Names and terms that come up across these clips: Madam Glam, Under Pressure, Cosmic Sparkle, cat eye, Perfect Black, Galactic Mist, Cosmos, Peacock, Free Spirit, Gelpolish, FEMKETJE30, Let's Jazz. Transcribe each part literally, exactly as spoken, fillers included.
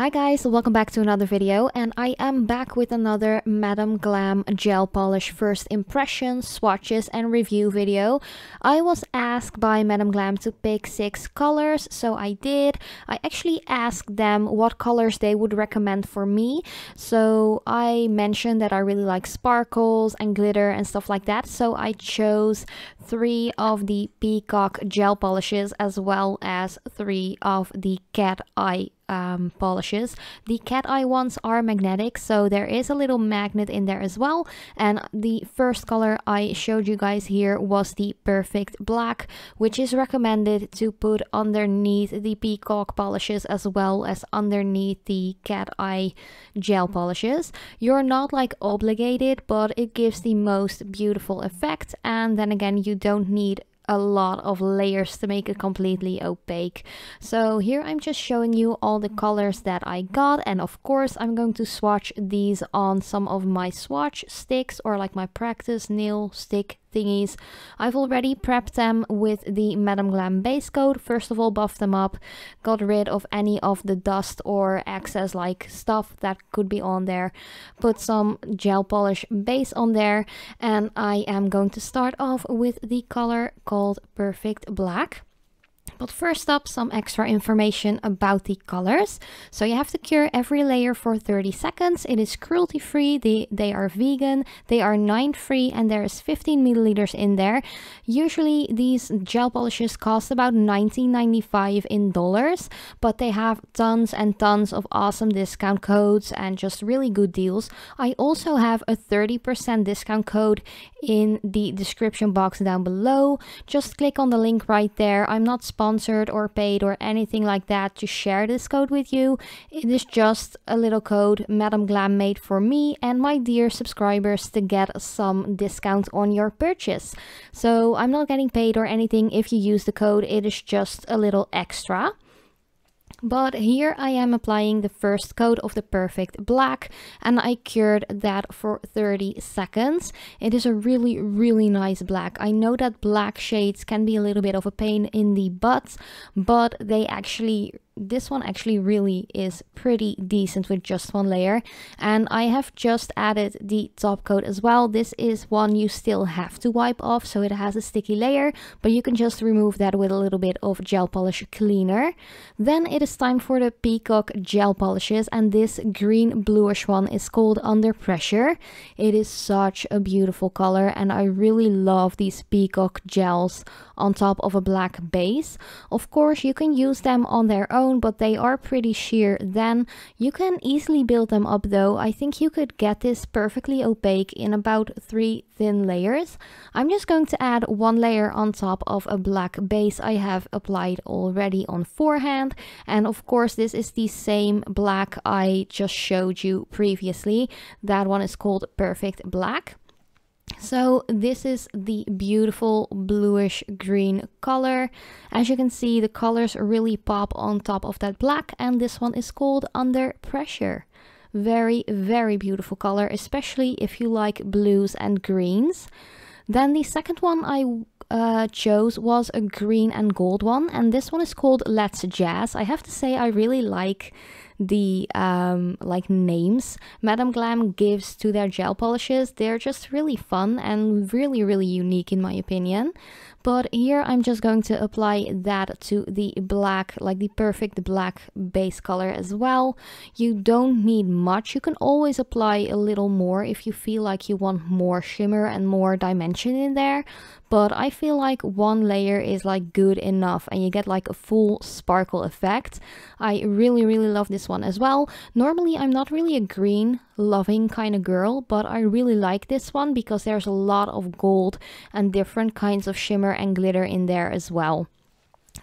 Hi guys, welcome back to another video, and I am back with another Madam Glam Gel Polish First Impressions, Swatches and Review video. I was asked by Madam Glam to pick six colors, so I did. I actually asked them what colors they would recommend for me. So I mentioned that I really like sparkles and glitter and stuff like that, so I chose three of the Peacock gel polishes as well as three of the cat eye Um, polishes. The cat eye ones are magnetic, so there is a little magnet in there as well. And the first color I showed you guys here was the Perfect Black, which is recommended to put underneath the Peacock polishes as well as underneath the cat eye gel polishes. You're not like obligated, but it gives the most beautiful effect, and then again you don't need a lot of layers to make it completely opaque. So here I'm just showing you all the colors that I got, and of course I'm going to swatch these on some of my swatch sticks or like my practice nail stick thingies. I've already prepped them with the Madam Glam base coat. First of all, buffed them up, got rid of any of the dust or excess like stuff that could be on there, put some gel polish base on there, and I am going to start off with the color called Perfect Black. But first up, some extra information about the colors. So you have to cure every layer for thirty seconds. It is cruelty free, they, they are vegan, they are nine free, and there is fifteen milliliters in there. Usually these gel polishes cost about nineteen ninety-five in dollars, but they have tons and tons of awesome discount codes and just really good deals. I also have a thirty percent discount code in the description box down below. Just click on the link right there. I'm not sponsored or paid or anything like that to share this code with you. It is just a little code Madam Glam made for me and my dear subscribers to get some discount on your purchase. So I'm not getting paid or anything if you use the code, it is just a little extra. But here I am applying the first coat of the Perfect Black, and I cured that for thirty seconds. It is a really, really nice black. I know that black shades can be a little bit of a pain in the butt, but they actually... this one actually really is pretty decent with just one layer. And I have just added the top coat as well. This is one you still have to wipe off, so it has a sticky layer, but you can just remove that with a little bit of gel polish cleaner. Then it is time for the Peacock gel polishes, and this green bluish one is called Under Pressure. It is such a beautiful color, and I really love these Peacock gels on top of a black base. Of course you can use them on their own, but they are pretty sheer then. You can easily build them up though. I think you could get this perfectly opaque in about three thin layers. I'm just going to add one layer on top of a black base I have applied already on forehand, and of course this is the same black I just showed you previously. That one is called Perfect Black. So this is the beautiful bluish green color. As you can see, the colors really pop on top of that black, and this one is called Under Pressure. Very, very beautiful color, especially if you like blues and greens. Then the second one I uh, chose was a green and gold one, and this one is called Let's Jazz. I have to say I really like the um, like names Madam Glam gives to their gel polishes. They're just really fun and really, really unique in my opinion. But here I'm just going to apply that to the black, like the Perfect Black base color as well. You don't need much. You can always apply a little more if you feel like you want more shimmer and more dimension in there. But I feel like one layer is like good enough, and you get like a full sparkle effect. I really, really love this one as well. Normally I'm not really a green loving kind of girl, but I really like this one because there's a lot of gold and different kinds of shimmer and glitter in there as well.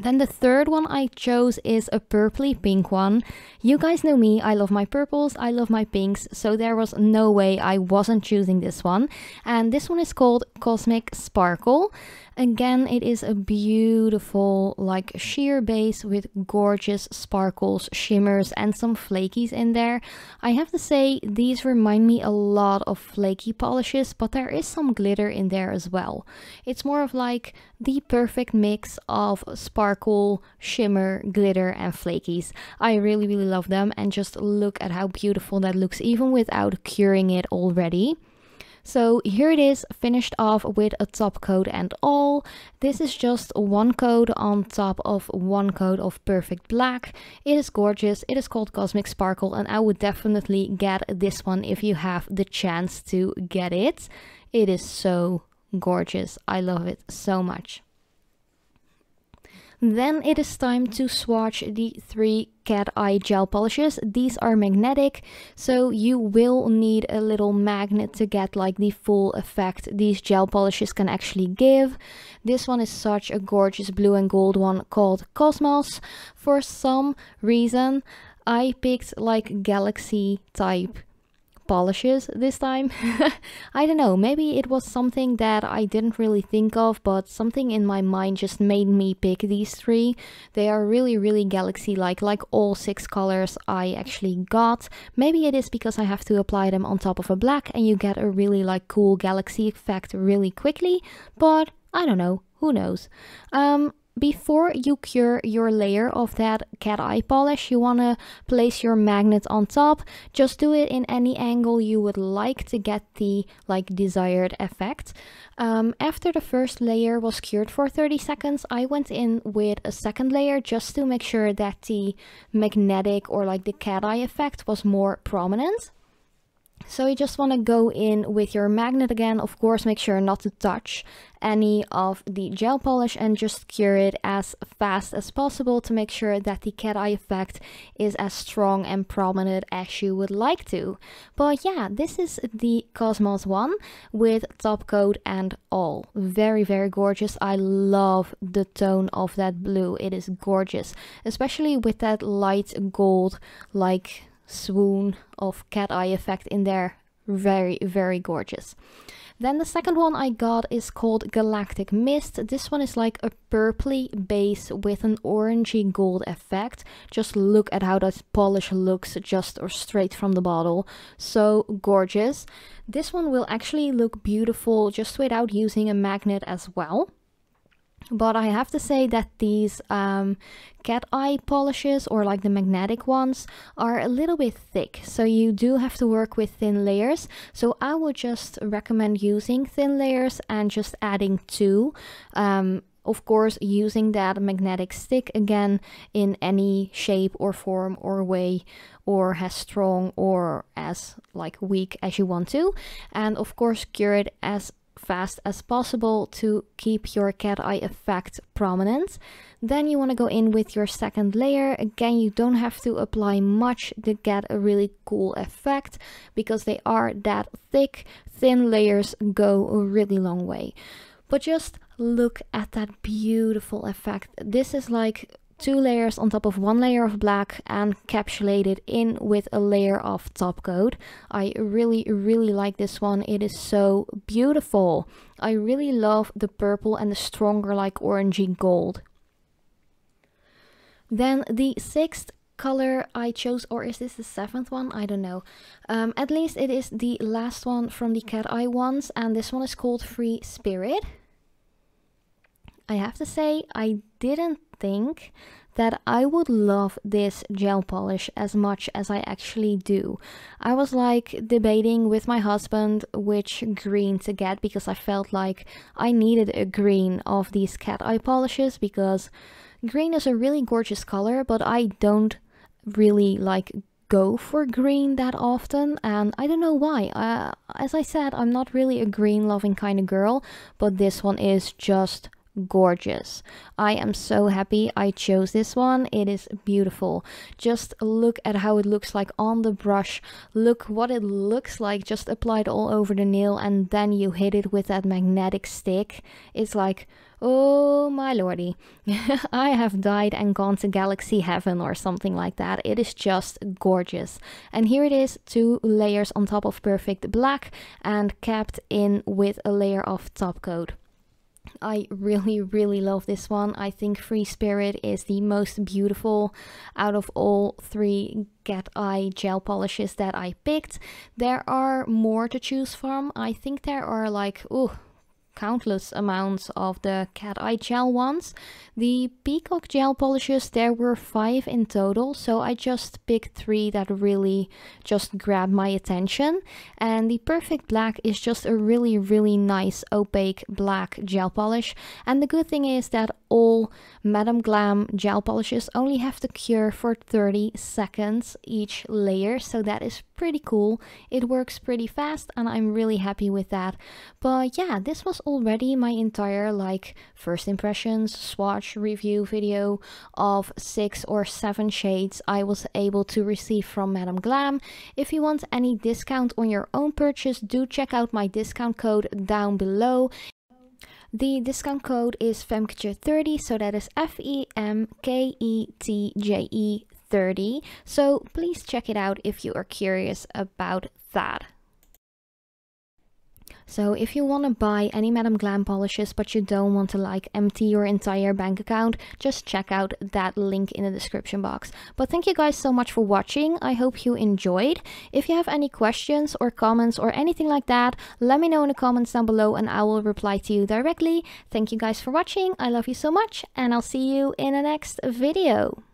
Then the third one I chose is a purpley pink one. You guys know me, I love my purples, I love my pinks, so there was no way I wasn't choosing this one. And this one is called Cosmic Sparkle. Again, it is a beautiful like sheer base with gorgeous sparkles, shimmers and some flakies in there. I have to say these remind me a lot of flaky polishes, but there is some glitter in there as well. It's more of like the perfect mix of sparkle, shimmer, glitter and flakies. I really really love them, and just look at how beautiful that looks even without curing it already. So here it is, finished off with a top coat and all. This is just one coat on top of one coat of Perfect Black. It is gorgeous, it is called Cosmic Sparkle, and I would definitely get this one if you have the chance to get it. It is so gorgeous, I love it so much. Then it is time to swatch the three cat eye gel polishes. These are magnetic, so you will need a little magnet to get like the full effect these gel polishes can actually give. This one is such a gorgeous blue and gold one called Cosmos. For some reason, I picked like galaxy type polishes this time. I don't know, maybe it was something that I didn't really think of, but something in my mind just made me pick these three. They are really really galaxy like, like all six colors I actually got. Maybe it is because I have to apply them on top of a black and you get a really like cool galaxy effect really quickly, but I don't know, who knows. Um, Before you cure your layer of that cat eye polish, you want to place your magnet on top. Just do it in any angle you would like to get the like desired effect. Um, after the first layer was cured for thirty seconds, I went in with a second layer just to make sure that the magnetic or like the cat eye effect was more prominent. So you just want to go in with your magnet again. Of course, make sure not to touch any of the gel polish and just cure it as fast as possible to make sure that the cat eye effect is as strong and prominent as you would like to. But yeah, this is the Cosmos one with top coat and all. Very, very gorgeous. I love the tone of that blue. It is gorgeous, especially with that light gold like swoon of cat eye effect in there. Very very gorgeous. Then the second one I got is called Galactic Mist. This one is like a purpley base with an orangey gold effect. Just look at how that polish looks just or straight from the bottle. So gorgeous. This one will actually look beautiful just without using a magnet as well. But I have to say that these um, cat eye polishes, or like the magnetic ones, are a little bit thick. So you do have to work with thin layers. So I would just recommend using thin layers and just adding two. Um, of course, using that magnetic stick again in any shape or form or way, or as strong or as like weak as you want to. And of course, cure it as fast as possible to keep your cat eye effect prominent. Then you want to go in with your second layer. Again, you don't have to apply much to get a really cool effect because they are that thick. Thin layers go a really long way. But just look at that beautiful effect. This is like two layers on top of one layer of black and encapsulated in with a layer of top coat. I really really like this one. It is so beautiful. I really love the purple and the stronger like orangey gold. Then the sixth color I chose, or is this the seventh one? I don't know. Um, at least it is the last one from the cat eye ones, and this one is called Free Spirit. I have to say, I didn't think that I would love this gel polish as much as I actually do. I was like debating with my husband which green to get, because I felt like I needed a green of these cat eye polishes, because green is a really gorgeous color, but I don't really like go for green that often, and I don't know why. Uh, as I said, I'm not really a green loving kind of girl, but this one is just gorgeous. I am so happy I chose this one. It is beautiful. Just look at how it looks like on the brush. Look what it looks like just applied all over the nail, and then you hit it with that magnetic stick. It's like, oh my lordy. I have died and gone to galaxy heaven or something like that. It is just gorgeous. And here it is, two layers on top of Perfect Black and capped in with a layer of top coat. I really, really love this one. I think Free Spirit is the most beautiful out of all three Get Eye gel polishes that I picked. There are more to choose from. I think there are like, ooh, countless amounts of the Cat Eye gel ones. The Peacock gel polishes, there were five in total, so I just picked three that really just grabbed my attention. And the Perfect Black is just a really, really nice opaque black gel polish. And the good thing is that all Madam Glam gel polishes only have to cure for thirty seconds each layer, so that is pretty cool. It works pretty fast and I'm really happy with that. But yeah, this was already my entire like first impressions swatch review video of six or seven shades I was able to receive from Madam Glam. If you want any discount on your own purchase, do check out my discount code down below. The discount code is FEMKETJE thirty, so that is F E M K E T J E thirty. So please check it out if you are curious about that. So if you want to buy any Madam Glam polishes but you don't want to like empty your entire bank account, just check out that link in the description box. But thank you guys so much for watching. I hope you enjoyed. If you have any questions or comments or anything like that, let me know in the comments down below and I will reply to you directly. Thank you guys for watching. I love you so much and I'll see you in the next video.